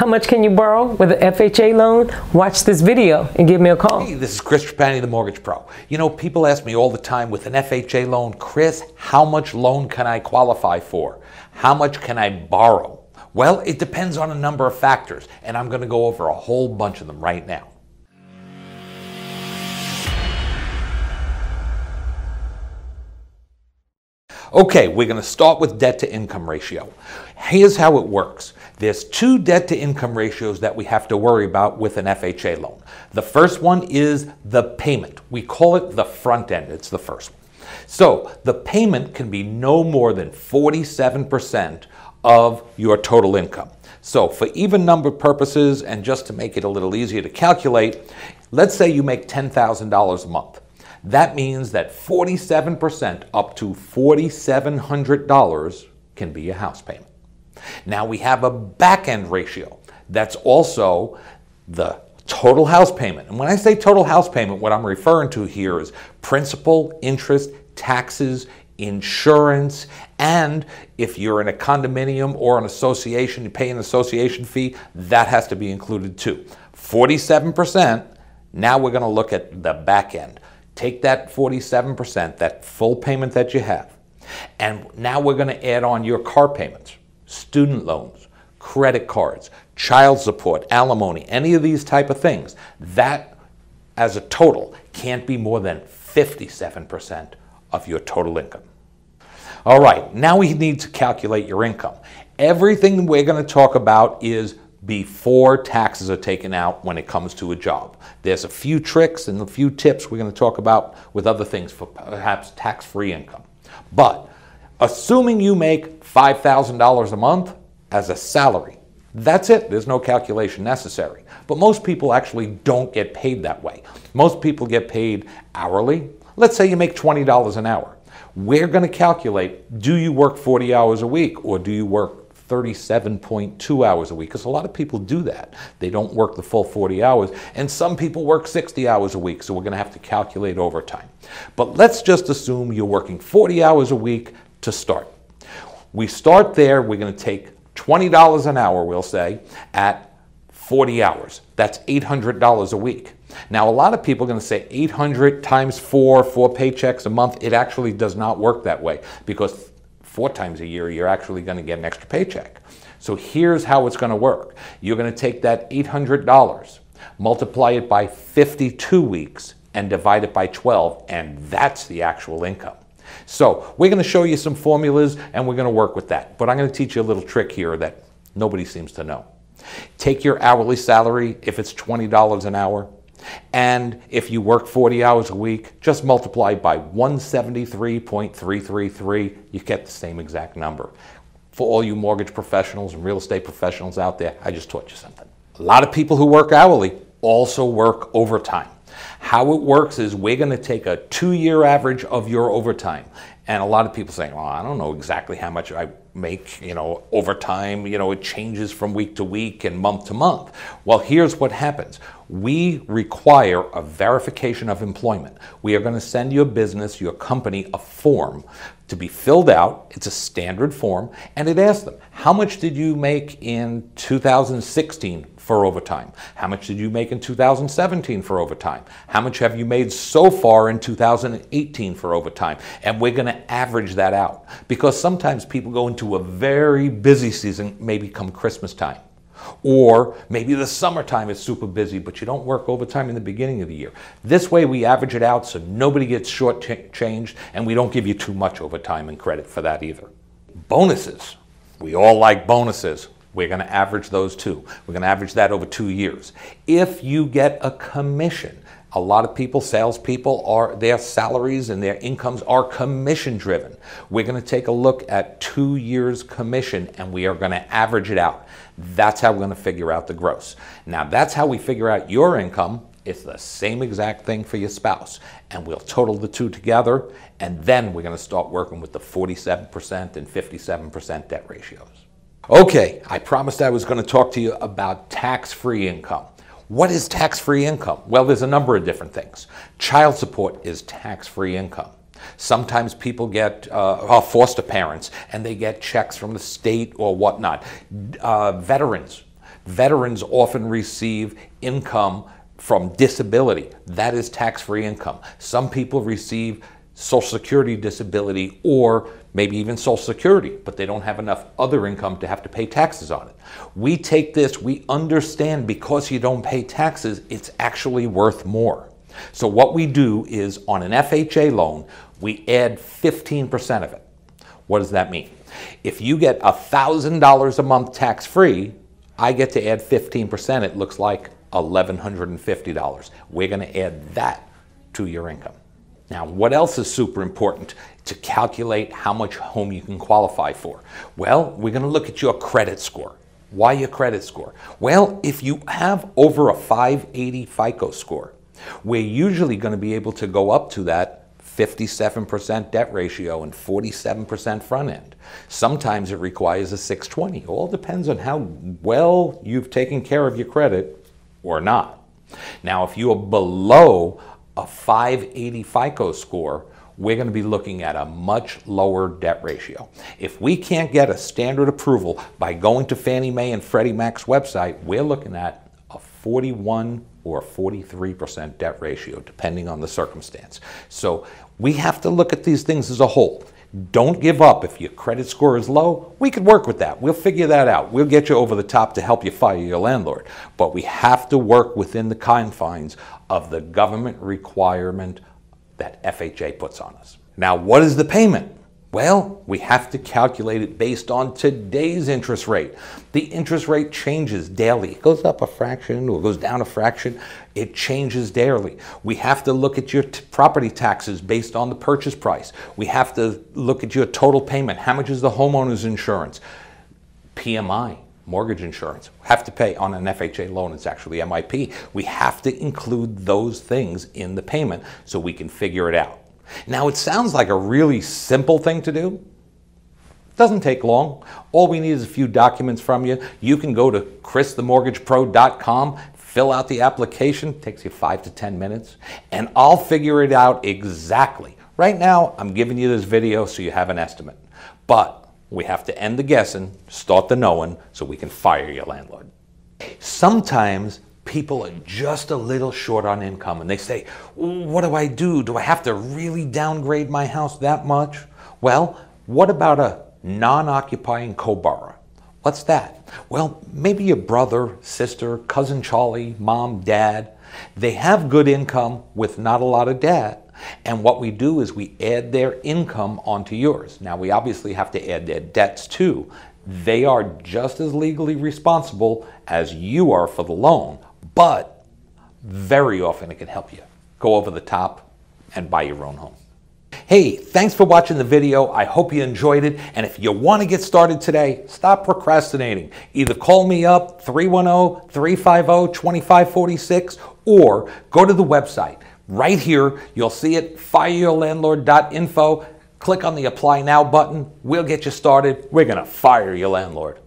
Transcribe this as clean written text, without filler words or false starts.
How much can you borrow with an FHA loan? Watch this video and give me a call. Hey, this is Chris Trapani, the Mortgage Pro. You know, people ask me all the time, with an FHA loan, Chris, how much loan can I qualify for? How much can I borrow? Well, it depends on a number of factors, and I'm going to go over a whole bunch of them right now. Okay, we're going to start with debt-to-income ratio. Here's how it works. There's two debt-to-income ratios that we have to worry about with an FHA loan. The first one is the payment. We call it the front end. It's the first one. So the payment can be no more than 47% of your total income. So for even number purposes, and just to make it a little easier to calculate, let's say you make $10,000 a month. That means that 47%, up to $4,700, can be a house payment. Now we have a back end ratio. That's also the total house payment. And when I say total house payment, what I'm referring to here is principal, interest, taxes, insurance, and if you're in a condominium or an association, you pay an association fee, that has to be included too. 47%, now we're going to look at the back end. Take that 47%, that full payment that you have, and now we're going to add on your car payments, student loans, credit cards, child support, alimony, any of these type of things. That, as a total, can't be more than 57% of your total income. All right, now we need to calculate your income. Everything we're going to talk about is before taxes are taken out when it comes to a job. There's a few tricks and a few tips we're going to talk about with other things for perhaps tax-free income. But assuming you make $5,000 a month as a salary, that's it. There's no calculation necessary. But most people actually don't get paid that way. Most people get paid hourly. Let's say you make $20 an hour. We're going to calculate, do you work 40 hours a week or do you work 37.2 hours a week? Because a lot of people do that. They don't work the full 40 hours, and some people work 60 hours a week, so we're going to have to calculate overtime. But let's just assume you're working 40 hours a week to start. We start there, we're going to take $20 an hour, we'll say, at 40 hours. That's $800 a week. Now, a lot of people are going to say 800 times four paychecks a month. It actually does not work that way, because 4 times a year, you're actually going to get an extra paycheck. So here's how it's going to work. You're going to take that $800, multiply it by 52 weeks, and divide it by 12, and that's the actual income. So we're going to show you some formulas, and we're going to work with that. But I'm going to teach you a little trick here that nobody seems to know. Take your hourly salary, if it's $20 an hour, and if you work 40 hours a week, just multiply by 173.333. You get the same exact number. For all you mortgage professionals and real estate professionals out there, I just taught you something. A lot of people who work hourly also work overtime. How it works is we're going to take a 2-year average of your overtime. And a lot of people saying, well, I don't know exactly how much I make, you know, overtime, you know, it changes from week to week and month to month. Well, here's what happens. We require a verification of employment. We are going to send your business, your company, a form to be filled out. It's a standard form, and it asks them, how much did you make in 2016 for overtime? How much did you make in 2017 for overtime? How much have you made so far in 2018 for overtime? And we're going to average that out, because sometimes people go into a very busy season, maybe come Christmas time, or maybe the summertime is super busy, but you don't work overtime in the beginning of the year. This way we average it out so nobody gets shortchanged, and we don't give you too much overtime and credit for that either. Bonuses. We all like bonuses. We're going to average those too. We're going to average that over 2 years. If you get a commission, a lot of people, salespeople, their salaries and their incomes are commission driven. We're going to take a look at 2 years commission, and we are going to average it out. That's how we're going to figure out the gross. Now, that's how we figure out your income. It's the same exact thing for your spouse, and we'll total the two together, and then we're going to start working with the 47% and 57% debt ratios. Okay, I promised I was going to talk to you about tax-free income. What is tax-free income? Well, there's a number of different things. Child support is tax-free income. Sometimes people get are foster parents, and they get checks from the state or whatnot. Veterans. Veterans often receive income from disability. That is tax-free income. Some people receive Social Security disability or maybe even Social Security, but they don't have enough other income to have to pay taxes on it. We take this, we understand because you don't pay taxes, it's actually worth more. So what we do is on an FHA loan, we add 15% of it. What does that mean? If you get $1,000 a month tax-free, I get to add 15%, it looks like $1,150. We're going to add that to your income. Now, what else is super important to calculate how much home you can qualify for? Well, we're going to look at your credit score. Why your credit score? Well, if you have over a 580 FICO score, we're usually going to be able to go up to that 57% debt ratio and 47% front end. Sometimes it requires a 620. It all depends on how well you've taken care of your credit or not. Now, if you are below a 580 FICO score, we're going to be looking at a much lower debt ratio. If we can't get a standard approval by going to Fannie Mae and Freddie Mac's website, we're looking at a 41 or 43% debt ratio, depending on the circumstance. So we have to look at these things as a whole. Don't give up. If your credit score is low, we could work with that. We'll figure that out. We'll get you over the top to help you fire your landlord. But we have to work within the confines of the government requirement that FHA puts on us. Now, what is the payment? Well, we have to calculate it based on today's interest rate. The interest rate changes daily. It goes up a fraction or goes down a fraction. It changes daily. We have to look at your property taxes based on the purchase price. We have to look at your total payment. How much is the homeowner's insurance? PMI, mortgage insurance. We have to pay on an FHA loan. It's actually MIP. We have to include those things in the payment so we can figure it out. Now, it sounds like a really simple thing to do. It doesn't take long. All we need is a few documents from you. You can go to ChrisTheMortgagePro.com, fill out the application. It takes you 5 to 10 minutes, and I'll figure it out exactly. Right now, I'm giving you this video so you have an estimate. But we have to end the guessing, start the knowing, so we can fire your landlord. Sometimes people are just a little short on income and they say, what do I do? Do I have to really downgrade my house that much? Well, what about a non-occupying co-borrower? What's that? Well, maybe your brother, sister, cousin Charlie, mom, dad. They have good income with not a lot of debt. And what we do is we add their income onto yours. Now, we obviously have to add their debts too. They are just as legally responsible as you are for the loan. But very often it can help you go over the top and buy your own home. Hey, thanks for watching the video. I hope you enjoyed it. And if you want to get started today, stop procrastinating. Either call me up, 310-350-2546, or go to the website. Right here, you'll see it, fireyourlandlord.info. Click on the Apply Now button. We'll get you started. We're going to fire your landlord.